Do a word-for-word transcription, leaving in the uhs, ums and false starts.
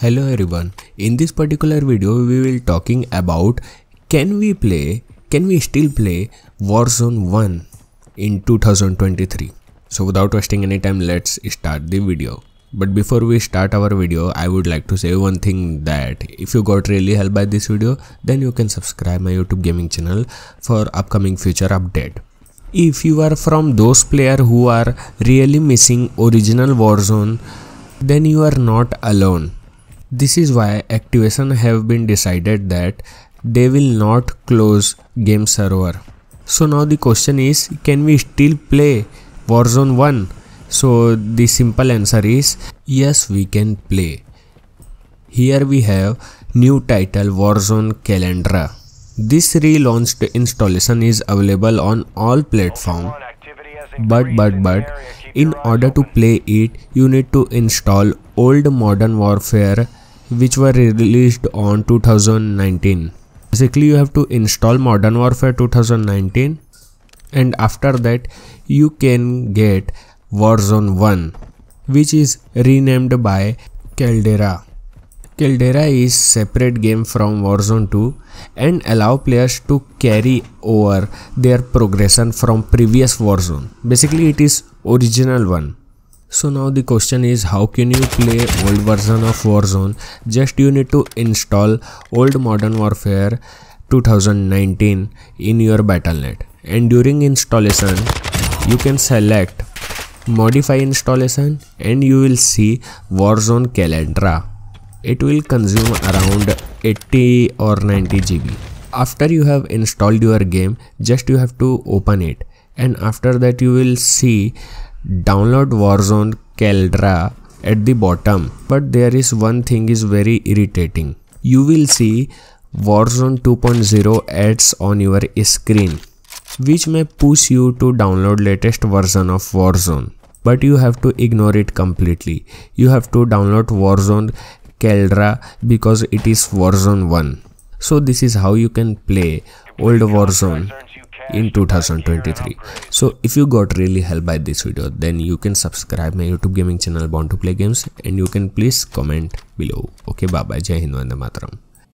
Hello everyone, in this particular video we will talking about can we play, can we still play Warzone one in two thousand twenty-three. So without wasting any time, let's start the video. But before we start our video, I would like to say one thing, that if you got really helped by this video, then you can subscribe my YouTube gaming channel for upcoming future update. If you are from those players who are really missing original Warzone, then you are not alone. This is why Activision have been decided that they will not close game server. So now the question is, can we still play Warzone one? So the simple answer is yes, we can play. Here we have new title Warzone Caldera. This relaunched installation is available on all platforms. But but but in order to play it, you need to install old Modern Warfare, which were released on two thousand nineteen. Basically, you have to install Modern Warfare two thousand nineteen, and after that you can get Warzone one, which is renamed by Caldera. Caldera is separate game from Warzone two and allow players to carry over their progression from previous Warzone. Basically it is original one. So now the question is, how can you play old version of Warzone? Just you need to install old Modern Warfare two thousand nineteen in your Battle dot net, and during installation you can select modify installation and you will see Warzone Caldera. It will consume around eighty or ninety gigabytes. After you have installed your game, just you have to open it, and after that you will see download Warzone Caldera at the bottom. But there is one thing is very irritating. You will see Warzone two point zero ads on your screen, which may push you to download latest version of Warzone. But you have to ignore it completely. You have to download Warzone Caldera because it is Warzone one. So this is how you can play old Warzone in two thousand twenty-three. So if you got really helped by this video, then you can subscribe my YouTube gaming channel BornToPlay Games, and you can please comment below. Okay, bye bye. Jai Hind, Vande Mataram.